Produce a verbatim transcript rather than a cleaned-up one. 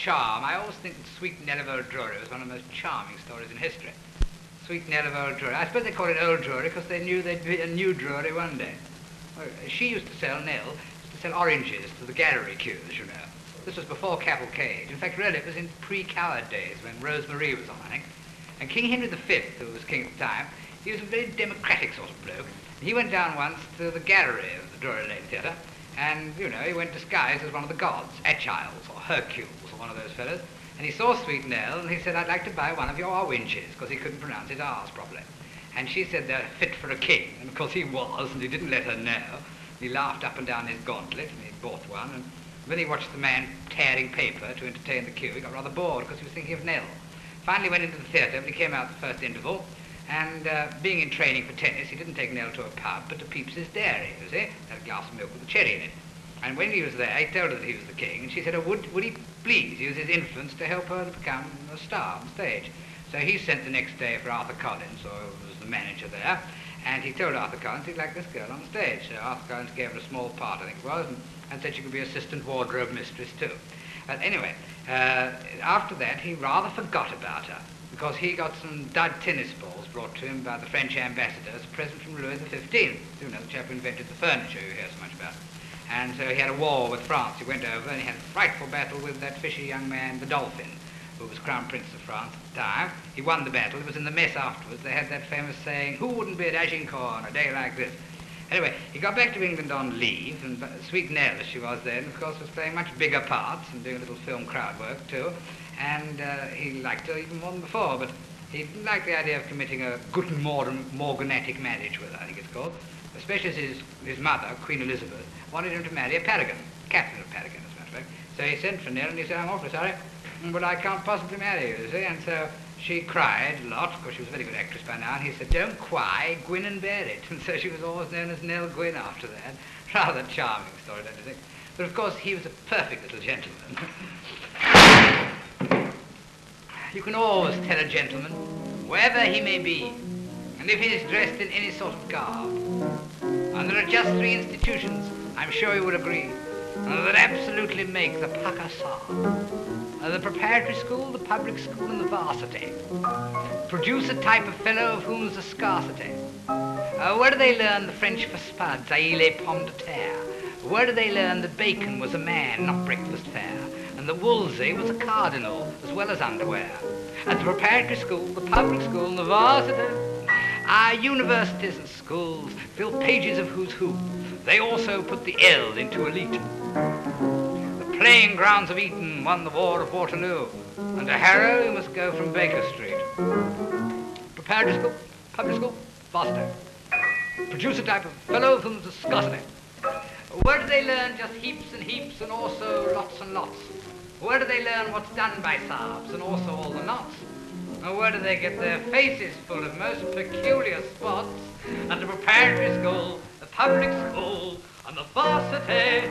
charm. I always think that Sweet Nell of Old Drury was one of the most charming stories in history. Sweet Nell of Old Drury. I suppose they called it Old Drury because they knew there'd be a new Drury one day. Well, she used to sell, Nell, used to sell oranges to the gallery queues, you know. This was before Cavalcade. In fact, really, it was in pre-Coward days when Rose Marie was on, I think. And King Henry the Fifth, who was king at the time, he was a very democratic sort of bloke. And he went down once to the gallery of the Drury Lane Theatre, and, you know, he went disguised as one of the gods, Achilles or Hercules or one of those fellows. And he saw Sweet Nell, and he said, "I'd like to buy one of your oranges," because he couldn't pronounce his R's properly. And she said, "They're fit for a king." And, of course, he was, and he didn't let her know. He laughed up and down his gauntlet, and he bought one. And when he watched the man tearing paper to entertain the queue, he got rather bored because he was thinking of Nell. Finally went into the theatre, but he came out at the first interval, and uh, being in training for tennis, he didn't take Nell to a pub, but to Pepys's dairy, you see, that glass of milk with a cherry in it. And when he was there, he told her that he was the king, and she said, oh, would, would he please use his influence to help her to become a star on stage? So he sent the next day for Arthur Collins, or was the manager there, and he told Arthur Collins he'd like this girl on stage. So Arthur Collins gave her a small part, I think it was, and, and said she could be assistant wardrobe mistress too. But anyway, uh, after that he rather forgot about her, because he got some dud tennis balls brought to him by the French ambassador as a present from Louis the Fifteenth, you know, the chap who invented the furniture you hear so much about. And so he had a war with France. He went over and he had a frightful battle with that fishy young man, the Dolphin, who was Crown Prince of France at the time. He won the battle. It was in the mess afterwards. They had that famous saying, who wouldn't be at Agincourt on a day like this? Anyway, he got back to England on leave, and Sweet Nell, as she was then, of course, was playing much bigger parts and doing a little film crowd work, too. And uh, he liked her even more than before, but he didn't like the idea of committing a Guten Morganatic marriage with her, I think it's called, especially as his, his mother, Queen Elizabeth, wanted him to marry a paragon, captain of paragon, as a matter of fact. So he sent for Nell, and he said, I'm awfully sorry, but I can't possibly marry you, you see. And so she cried a lot, because she was a very good actress by now, and he said, don't cry, Gwyn and bear it. And so she was always known as Nell Gwyn after that. Rather charming story, don't you think? But of course, he was a perfect little gentleman. You can always tell a gentleman, wherever he may be, and if he is dressed in any sort of garb. And there are just three institutions, I'm sure you would agree, that absolutely make the pucker sob. Uh, the preparatory school, the public school, and the varsity. Produce a type of fellow of whom's a scarcity. Uh, where do they learn the French for spuds, aille les pommes de terre? Where do they learn that bacon was a man, not breakfast fare? And that Wolsey was a cardinal, as well as underwear? At the preparatory school, the public school, and the varsity. Our universities and schools fill pages of who's who. They also put the L into elite. Playing grounds of Eton won the war of Waterloo, and to Harrow you must go from Baker Street. Preparatory school, public school, faster. Produce a type of fellow of whom's a scarcity. Where do they learn just heaps and heaps and also lots and lots? Where do they learn what's done by sarves and also all the knots? And where do they get their faces full of most peculiar spots? And the preparatory school, the public school, and the varsity.